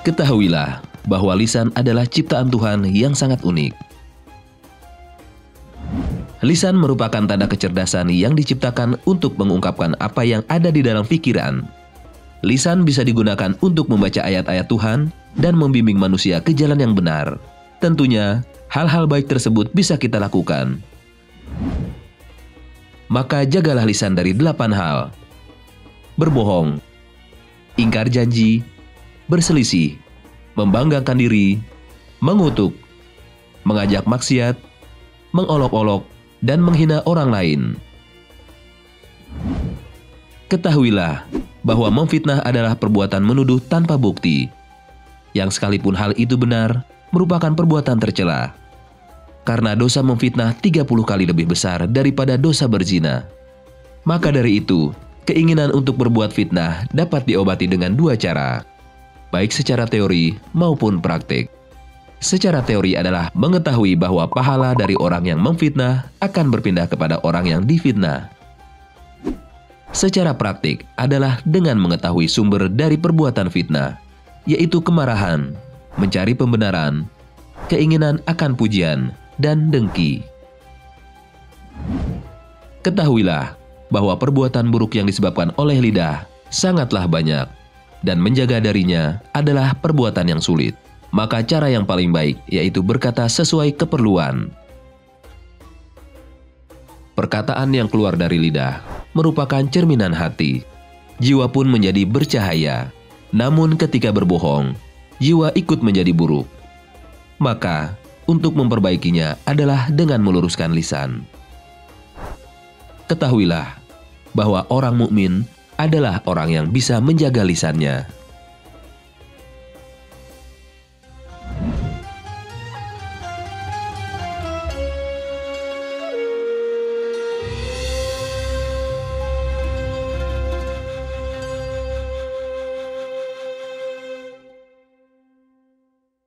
Ketahuilah bahwa lisan adalah ciptaan Tuhan yang sangat unik. Lisan merupakan tanda kecerdasan yang diciptakan untuk mengungkapkan apa yang ada di dalam pikiran. Lisan bisa digunakan untuk membaca ayat-ayat Tuhan dan membimbing manusia ke jalan yang benar. Tentunya, hal-hal baik tersebut bisa kita lakukan. Maka jagalah lisan dari 8 hal. Berbohong, ingkar janji, berselisih, membanggakan diri, mengutuk, mengajak maksiat, mengolok-olok, dan menghina orang lain. Ketahuilah bahwa memfitnah adalah perbuatan menuduh tanpa bukti, yang sekalipun hal itu benar, merupakan perbuatan tercela. Karena dosa memfitnah 30 kali lebih besar daripada dosa berzina. Maka dari itu, keinginan untuk berbuat fitnah dapat diobati dengan 2 cara, baik secara teori maupun praktik. Secara teori adalah mengetahui bahwa pahala dari orang yang memfitnah akan berpindah kepada orang yang difitnah. Secara praktik adalah dengan mengetahui sumber dari perbuatan fitnah, yaitu kemarahan, mencari pembenaran, keinginan akan pujian, dan dengki. Ketahuilah bahwa perbuatan buruk yang disebabkan oleh lidah sangatlah banyak, dan menjaga darinya adalah perbuatan yang sulit. Maka cara yang paling baik yaitu berkata sesuai keperluan. Perkataan yang keluar dari lidah merupakan cerminan hati. Jiwa pun menjadi bercahaya. Namun ketika berbohong, jiwa ikut menjadi buruk. Maka, untuk memperbaikinya adalah dengan meluruskan lisan. Ketahuilah bahwa orang mukmin adalah orang yang bisa menjaga lisannya.